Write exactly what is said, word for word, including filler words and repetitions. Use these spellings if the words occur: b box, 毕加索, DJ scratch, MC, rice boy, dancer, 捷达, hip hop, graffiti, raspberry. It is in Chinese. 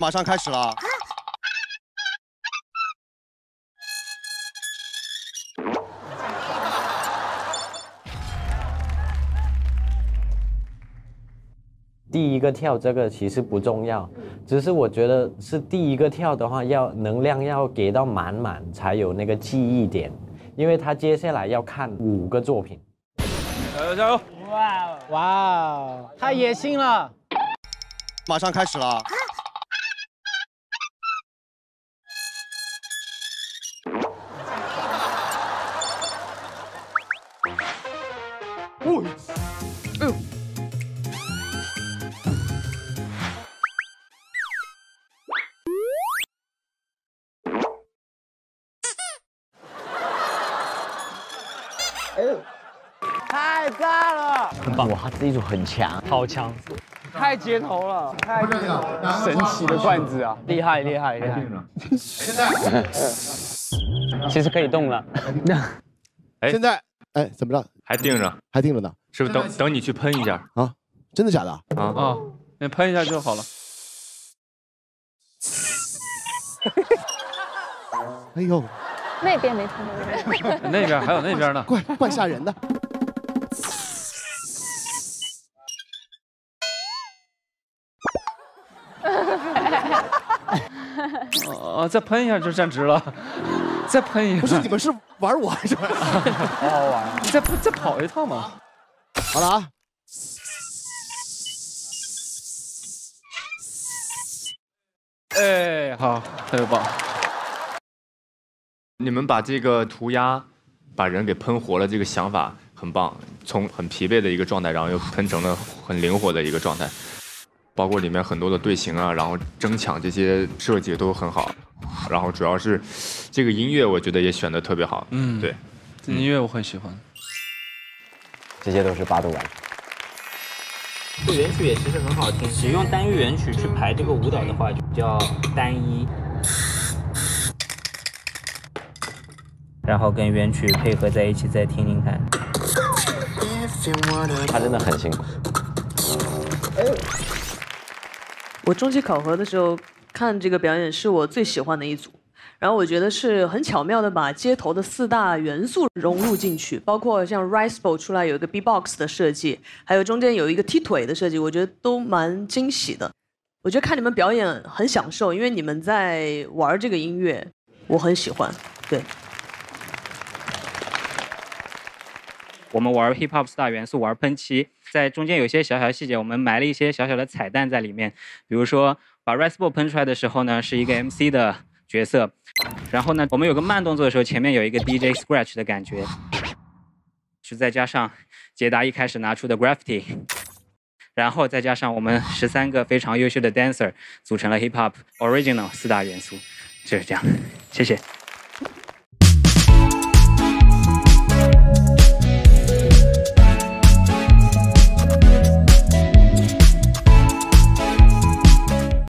马上开始了。第一个跳这个其实不重要，只是我觉得是第一个跳的话，要能量要给到满满才有那个记忆点，因为他接下来要看五个作品。呃，加油！哇哦，哇哦，太野性了！马上开始了。 太赞了！很棒，哇，这一组很强，好强，太街头了，太神奇的罐子啊，厉害厉害厉害！现在，其实可以动了。哎，现在，哎，怎么着？还定着，还定着呢。是不是等等你去喷一下啊？真的假的？啊啊，你喷一下就好了。哎呦！ 那边没碰到，那边还有那边呢，怪怪吓人的。哦，再喷一下就站直了，再喷一下。不是你们是玩我还是？好好玩，再再跑一趟嘛。好了啊。 哎，好，特别棒。 你们把这个涂鸦，把人给喷活了，这个想法很棒。从很疲惫的一个状态，然后又喷成了很灵活的一个状态，包括里面很多的队形啊，然后争抢这些设计都很好。然后主要是这个音乐，我觉得也选得特别好。嗯，对，这音乐我很喜欢。这些都是八度完。这个原曲也其实很好听，只用单一原曲去排这个舞蹈的话，就比较单一。 然后跟原曲配合在一起，再听听看。他真的很辛苦。我中期考核的时候看这个表演是我最喜欢的一组，然后我觉得是很巧妙的把街头的四大元素融入进去，包括像 rice boy 出来有一个 b box 的设计，还有中间有一个踢腿的设计，我觉得都蛮惊喜的。我觉得看你们表演很享受，因为你们在玩这个音乐，我很喜欢。对。 我们玩 hip hop 四大元素，玩喷漆，在中间有些小小细节，我们埋了一些小小的彩蛋在里面。比如说，把 raspberry 喷出来的时候呢，是一个 M C 的角色。然后呢，我们有个慢动作的时候，前面有一个 D J scratch 的感觉，是再加上捷达一开始拿出的 graffiti， 然后再加上我们十三个非常优秀的 dancer， 组成了 hip hop original 四大元素，就是这样。谢谢。